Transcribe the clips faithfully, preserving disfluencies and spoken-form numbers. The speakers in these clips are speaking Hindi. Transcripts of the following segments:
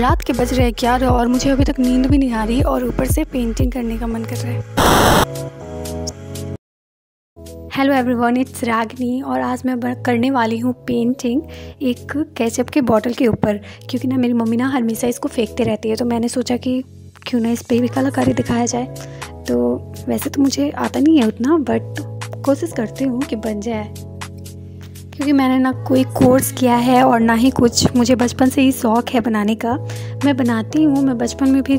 रात के बज रहे हैं ग्यारह और मुझे अभी तक नींद भी नहीं आ रही और ऊपर से पेंटिंग करने का मन कर रहा है। हेलो एवरीवन, इट्स रागिनी और आज मैं करने वाली हूँ पेंटिंग एक केचप के बॉटल के ऊपर, क्योंकि ना मेरी मम्मी ना हमेशा इसको फेंकते रहती है तो मैंने सोचा कि क्यों ना इस पर भी कलाकारी दिखाया जाए। तो वैसे तो मुझे आता नहीं है उतना, बट कोशिश करती हूँ कि बन जाए, क्योंकि मैंने ना कोई कोर्स किया है और ना ही कुछ। मुझे बचपन से ही शौक़ है बनाने का, मैं बनाती हूँ। मैं बचपन में भी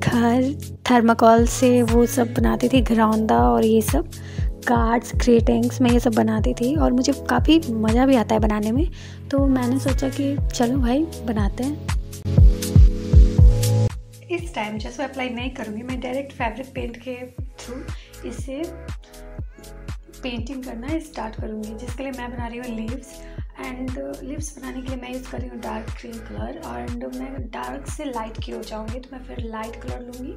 घर थर्माकोल से वो सब बनाती थी, घरौंदा और ये सब कार्ड्स, ग्रीटिंग्स में ये सब बनाती थी और मुझे काफ़ी मज़ा भी आता है बनाने में। तो मैंने सोचा कि चलो भाई बनाते हैं। इस टाइम जैसे अप्लाई नहीं करूँगी मैं, डायरेक्ट फैब्रिक पेंट के थ्रू इसे पेंटिंग करना स्टार्ट करूँगी, जिसके लिए मैं बना रही हूँ लीव्स। एंड लीव्स बनाने के लिए मैं यूज़ कर रही हूँ डार्क ग्रीन कलर, एंड मैं डार्क से लाइट की हो जाऊँगी तो मैं फिर लाइट कलर लूँगी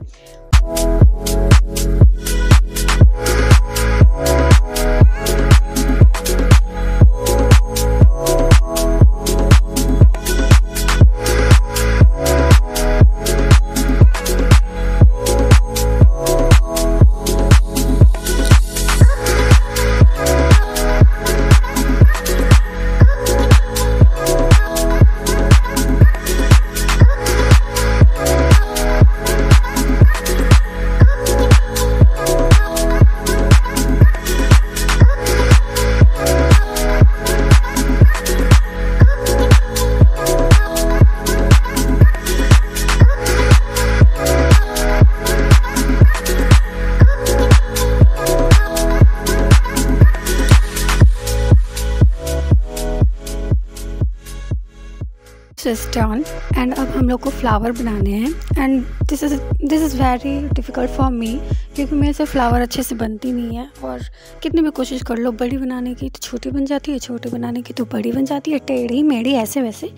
डन। एंड अब हम लोग को फ्लावर बनाने हैं, and this is this is very difficult for me, क्योंकि मेरे से फ्लावर अच्छे से बनती नहीं है। और कितनी भी कोशिश कर लो, बड़ी बनाने की तो छोटी बन जाती है, छोटी बनाने की तो बड़ी बन जाती है, टेढ़ी मेढ़ी ऐसे वैसे,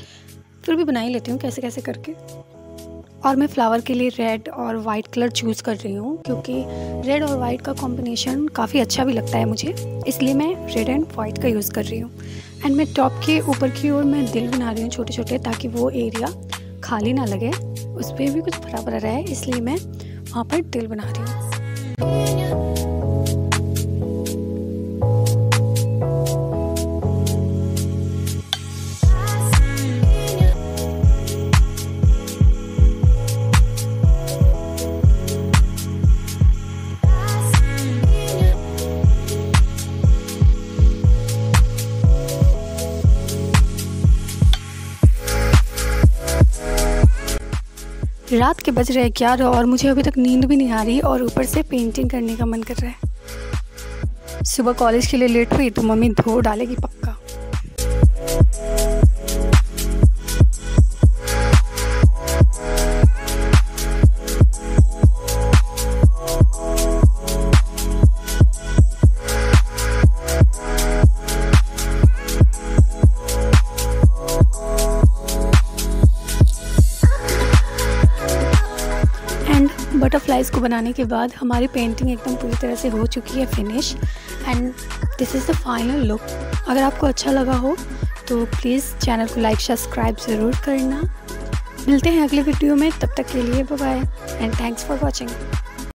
फिर भी बना ही लेती हूँ कैसे कैसे करके। और मैं फ़्लावर के लिए रेड और वाइट कलर चूज़ कर रही हूँ, क्योंकि रेड और वाइट का कॉम्बिनेशन काफ़ी अच्छा भी लगता है मुझे, इसलिए मैं रेड एंड वाइट का यूज़ कर रही हूँ। एंड मैं टॉप के ऊपर की ओर मैं दिल बना रही हूँ छोटे छोटे, ताकि वो एरिया खाली ना लगे, उस पर भी कुछ भरा भरा रहे, इसलिए मैं वहाँ पर दिल बना रही हूँ। रात के बज रहे हैं ग्यारह और मुझे अभी तक नींद भी नहीं आ रही और ऊपर से पेंटिंग करने का मन कर रहा है। सुबह कॉलेज के लिए लेट हुई तो मम्मी धो डालेगी पक्का। बटरफ्लाइज़ को बनाने के बाद हमारी पेंटिंग एकदम पूरी तरह से हो चुकी है finish, and this is the final look. अगर आपको अच्छा लगा हो तो प्लीज़ चैनल को लाइक सब्सक्राइब ज़रूर करना। मिलते हैं अगले वीडियो में, तब तक के लिए bye bye and thanks for watching.